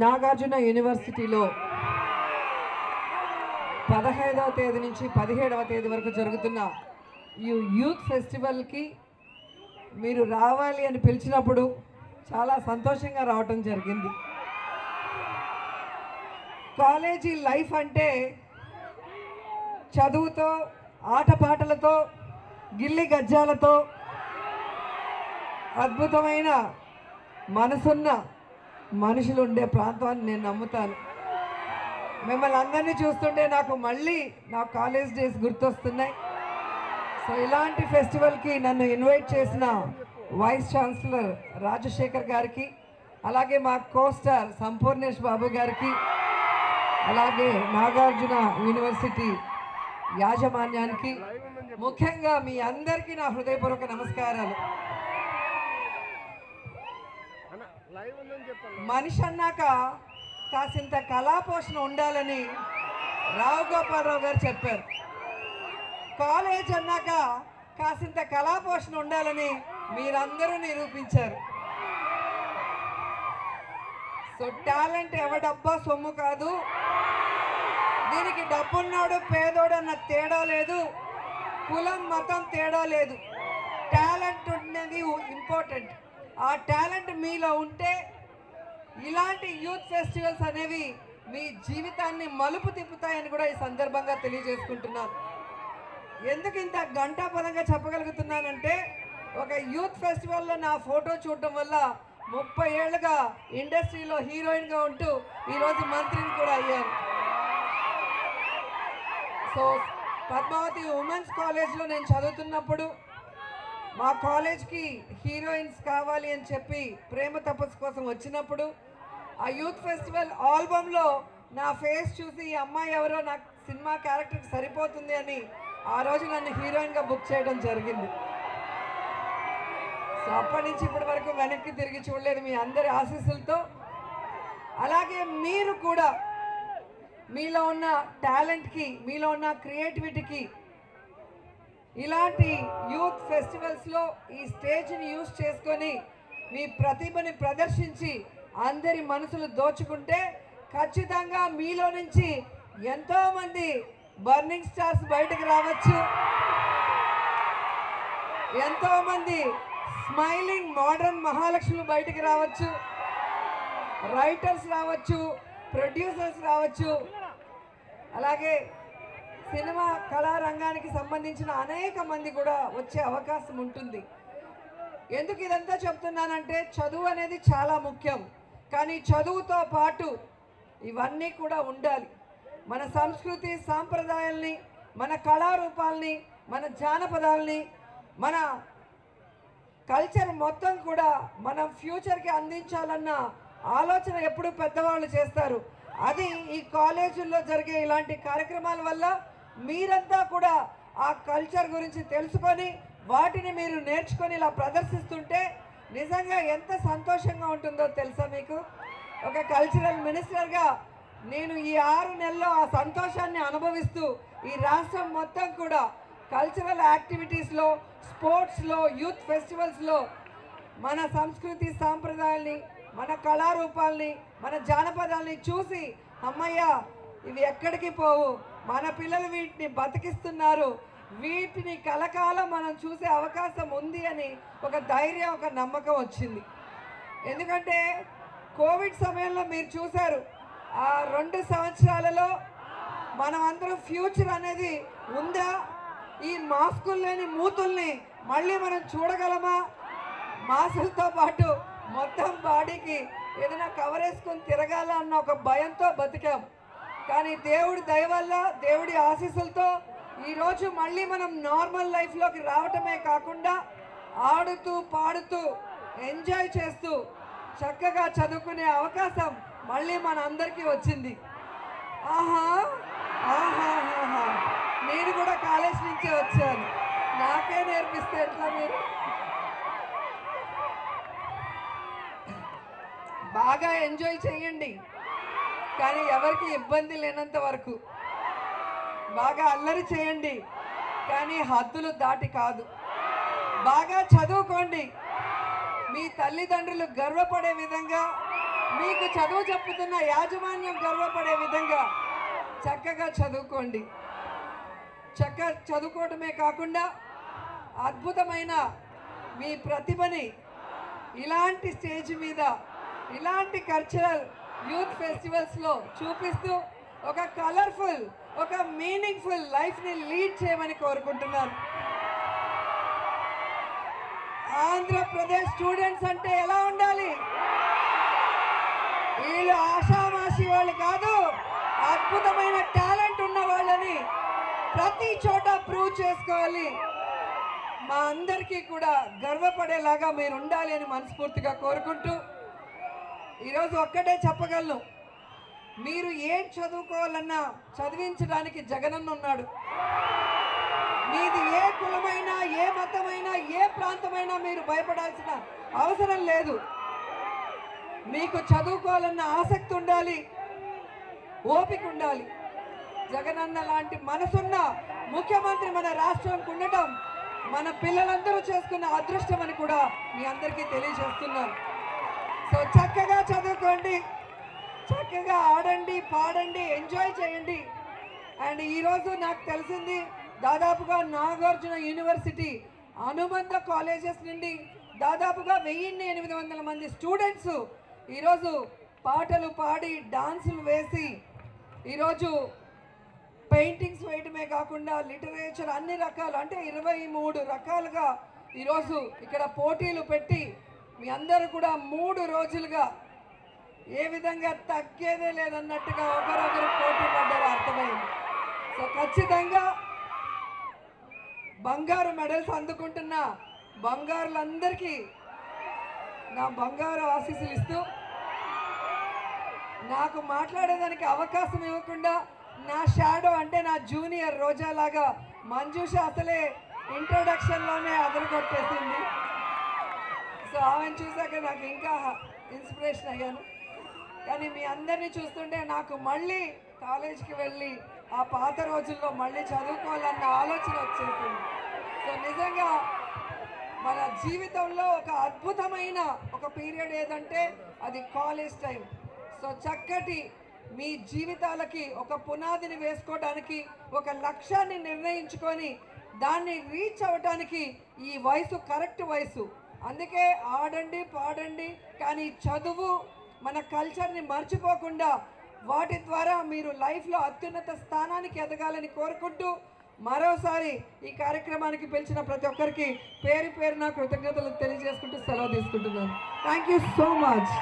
నాగార్జున యూనివర్సిటీలో 15వ తేదీ నుంచి 17వ తేదీ వరకు జరుగుతున్న ఈ యూత్ ఫెస్టివల్ కి మీరు రావాలి అని పిలిచినప్పుడు చాలా సంతోషంగా రావడం జరిగింది। కాలేజీ లైఫ్ అంటే చదువుతో ఆటపాటలతో గిల్లి గజ్జాలతో అద్భుతమైన మనసున్న మనుషులు ఉండే ప్రాంతాన్ని నేను నమ్ముతాను। మిమ్మల్ని అందరినీ చూస్తుంటే నాకు మళ్ళీ నా కాలేజ్ డేస్ గుర్తొస్తున్నాయి। సో ఇలాంటి ఫెస్టివల్కి నన్ను ఇన్వైట్ చేసిన వైస్ ఛాన్సలర్ రాజశేఖర్ గారికి, అలాగే మా కోస్టార్ సంపూర్ణేష్ బాబు గారికి, అలాగే నాగార్జున యూనివర్సిటీ యాజమాన్యానికి, ముఖ్యంగా మీ అందరికీ నా హృదయపూర్వక నమస్కారాలు। మనిషి అన్నాక కాసింత కళాపోషణ ఉండాలని రావు గోపాలరావు గారు చెప్పారు। కాలేజ్ అన్నాక కాసింత కళాపోషణ ఉండాలని మీరందరూ నిరూపించారు। సో టాలెంట్ ఎవడబ్బా సొమ్ము కాదు, దీనికి డబ్బున్నాడు పేదోడు అన్న తేడా లేదు, కులం మతం తేడా లేదు। టాలెంట్ ఉండేది ఇంపార్టెంట్। ఆ టాలెంట్ మీలో ఉంటే ఇలాంటి యూత్ ఫెస్టివల్స్ అనేవి మీ జీవితాన్ని మలుపు తిప్పుతాయని కూడా ఈ సందర్భంగా తెలియజేసుకుంటున్నాను। ఎందుకు ఇంత గంటాపదంగా చెప్పగలుగుతున్నానంటే ఒక యూత్ ఫెస్టివల్లో నా ఫోటో చూడటం వల్ల 30 ఏళ్ళుగా ఇండస్ట్రీలో హీరోయిన్గా ఉంటూ ఈరోజు మంత్రిని కూడా అయ్యాను। సో పద్మావతి ఉమెన్స్ కాలేజ్లో నేను చదువుతున్నప్పుడు మా కాలేజ్కి హీరోయిన్స్ కావాలి అని చెప్పి ప్రేమ తపస్సు కోసం వచ్చినప్పుడు ఆ యూత్ ఫెస్టివల్ ఆల్బమ్లో నా ఫేస్ చూసి ఈ అమ్మాయి ఎవరో నాకు సినిమా క్యారెక్టర్కి సరిపోతుంది అని ఆ రోజు నన్ను హీరోయిన్గా బుక్ చేయడం జరిగింది। సో అప్పటి నుంచి ఇప్పటి వరకు వెనక్కి తిరిగి చూడలేదు మీ అందరి ఆశీస్సులతో। అలాగే మీరు కూడా మీలో ఉన్న టాలెంట్కి, మీలో ఉన్న క్రియేటివిటీకి ఇలాంటి యూత్ ఫెస్టివల్స్లో ఈ స్టేజ్ని యూజ్ చేసుకొని మీ ప్రతిభని ప్రదర్శించి అందరి మనసులు దోచుకుంటే ఖచ్చితంగా మీలో నుంచి ఎంతోమంది బర్నింగ్ స్టార్స్ బయటకు రావచ్చు, ఎంతోమంది స్మైలింగ్ మోడర్న్ మహాలక్ష్ములు బయటకు రావచ్చు, రైటర్స్ రావచ్చు, ప్రొడ్యూసర్స్ రావచ్చు, అలాగే సినిమా కళారంగానికి సంబంధించిన అనేక మంది కూడా వచ్చే అవకాశం ఉంటుంది। ఎందుకు ఇదంతా చెప్తున్నానంటే చదువు అనేది చాలా ముఖ్యం, కానీ చదువుతో పాటు ఇవన్నీ కూడా ఉండాలి। మన సంస్కృతి సాంప్రదాయాల్ని, మన కళారూపాలని, మన జానపదాలని, మన కల్చర్ మొత్తం కూడా మనం ఫ్యూచర్కి అందించాలన్న ఆలోచన ఎప్పుడు పెద్దవాళ్ళు చేస్తారు। అది ఈ కాలేజీల్లో జరిగే ఇలాంటి కార్యక్రమాల వల్ల మీరంతా కూడా ఆ కల్చర్ గురించి తెలుసుకొని వాటిని మీరు నేర్చుకొని ఇలా ప్రదర్శిస్తుంటే నిజంగా ఎంత సంతోషంగా ఉంటుందో తెలుసా మీకు? ఒక కల్చరల్ మినిస్టర్గా నేను ఈ 6 నెలల్లో ఆ సంతోషాన్ని అనుభవిస్తూ ఈ రాష్ట్రం మొత్తం కూడా కల్చరల్ యాక్టివిటీస్లో, స్పోర్ట్స్లో, యూత్ ఫెస్టివల్స్లో మన సంస్కృతి సాంప్రదాయాల్ని, మన కళారూపాలని, మన జానపదాలని చూసి అమ్మయ్య ఇవి ఎక్కడికి పోవు, మన పిల్లలు వీటిని బతికిస్తున్నారు, వీటిని కలకాలం మనం చూసే అవకాశం ఉంది అని ఒక ధైర్యం, ఒక నమ్మకం వచ్చింది। ఎందుకంటే కోవిడ్ సమయంలో మీరు చూశారు, ఆ 2 సంవత్సరాలలో మనం అందరూ ఫ్యూచర్ అనేది ఉందా, ఈ మాస్కులు లేని మూతుల్ని మళ్ళీ మనం చూడగలమా, మాస్కులతో పాటు మొత్తం బాడీకి ఏదైనా కవర్ వేసుకొని తిరగాల అన్న ఒక భయంతో బతికాం। కానీ దేవుడి దయ వల్ల, దేవుడి ఆశీస్సులతో ఈరోజు మళ్ళీ మనం నార్మల్ లైఫ్లోకి రావటమే కాకుండా ఆడుతూ పాడుతూ ఎంజాయ్ చేస్తూ చక్కగా చదువుకునే అవకాశం మళ్ళీ మన అందరికీ వచ్చింది। ఆహా ఆహా ఆహా, నేను కూడా కాలేజ్ నుంచే వచ్చాను, నాకే నేర్పిస్తే ఎట్లా మీరు? బాగా ఎంజాయ్ చేయండి, కానీ ఎవరికి ఇబ్బంది లేనంత వరకు। బాగా అల్లరి చేయండి, కానీ హద్దులు దాటి కాదు। బాగా చదువుకోండి, మీ తల్లిదండ్రులు గర్వపడే విధంగా, चदुवु चेप्पुतुन्न याजमान्यं गर्वपडे विधंगा चक्कगा चदुवुकोंडि चक्कगा चदुवुकोवडमे काकुंडा अद्भुतमैन मी प्रतिभनि इलांटि स्टेज मीद इलांटि कल्चरल यूथ फेस्टिवल्स लो चूपिस्तू ఒక కలర్ఫుల్ ఒక మీనింగ్ఫుల్ లైఫ్ ని లీడ్ చేయమని కోరుకుంటున్నాను. ఆంధ్రప్రదేశ్ స్టూడెంట్స్ అంటే ఎలా ఉండాలి? వీళ్ళు ఆశామాషి వాళ్ళు కాదు, అద్భుతమైన టాలెంట్ ఉన్న వాళ్ళని ప్రతి చోట ప్రూవ్ చేసుకోవాలి. మా అందరికీ కూడా గర్వపడేలాగా మీరు ఉండాలి అని మనస్ఫూర్తిగా కోరుకుంటూ ఈరోజు ఒక్కటే చెప్పగలను, మీరు ఏం చదువుకోవాలన్నా చదివించడానికి జగనన్న ఉన్నాడు. మీది ఏ కులమైనా ఏ మతమైనా ఏ ప్రాంతమైనా మీరు భయపడాల్సిన అవసరం లేదు. మీకు చదువుకోవాలన్న ఆసక్తి ఉండాలి, ఓపిక ఉండాలి. జగనన్న లాంటి మనసున్న ముఖ్యమంత్రి మన రాష్ట్రానికి ఉండటం మన పిల్లలందరూ చేసుకున్న అదృష్టం అని కూడా మీ అందరికీ తెలియజేస్తున్నాను. సో చక్కగా చదువుకోండి, చక్కగా ఆడండి, పాడండి, ఎంజాయ్ చేయండి. అండ్ ఈరోజు నాకు తెలిసింది దాదాపుగా నాగార్జున యూనివర్సిటీ అనుబంధ కాలేజెస్ నుండి దాదాపుగా 1800 మంది స్టూడెంట్స్ ఈరోజు పాటలు పాడి డాన్సులు వేసి ఈరోజు పెయింటింగ్స్ వేయడమే కాకుండా లిటరేచర్ అన్ని రకాలు అంటే 23 రకాలుగా ఈరోజు ఇక్కడ పోటీలు పెట్టి మీ అందరూ కూడా 3 రోజులుగా ఏ విధంగా తగ్గేదే లేదన్నట్టుగా ఒకరొకరు పోటీ పడ్డారు. అర్థమైంది. సో ఖచ్చితంగా బంగారు మెడల్స్ అందుకుంటున్న బంగారులందరికీ నా బంగారు ఆశీస్సులు ఇస్తూ, నాకు మాట్లాడేదానికి అవకాశం ఇవ్వకుండా నా షాడో అంటే నా జూనియర్ రోజా లాగా మంజుష అసలే ఇంట్రొడక్షన్లోనే అదరగొట్టేసింది. సో ఆమెను చూసాక నాకు ఇంకా ఇన్స్పిరేషన్ అయ్యాను. కానీ మీ అందరినీ చూస్తుంటే నాకు మళ్ళీ కాలేజీకి వెళ్ళి ఆ పాత రోజుల్లో మళ్ళీ చదువుకోవాలన్న ఆలోచన వచ్చేసింది. సో నిజంగా మన జీవితంలో ఒక అద్భుతమైన ఒక పీరియడ్ ఏదంటే అది కాలేజ్ టైం. సో చక్కటి మీ జీవితాలకి ఒక పునాదిని వేసుకోవడానికి ఒక లక్ష్యాన్ని నిర్ణయించుకొని దాన్ని రీచ్ అవ్వడానికి ఈ వయసు కరెక్ట్ వయసు. అందుకే ఆడండి, పాడండి, కానీ చదువు మన కల్చర్ని మర్చిపోకుండా వాటి ద్వారా మీరు లైఫ్లో అత్యున్నత స్థానానికి ఎదగాలని కోరుకుంటూ మరోసారి ఈ కార్యక్రమానికి పిలిచిన ప్రతి ఒక్కరికి పేరు పేరున కృతజ్ఞతలు తెలియజేసుకుంటూ సెలవు తీసుకుంటున్నాను. Thank you so much.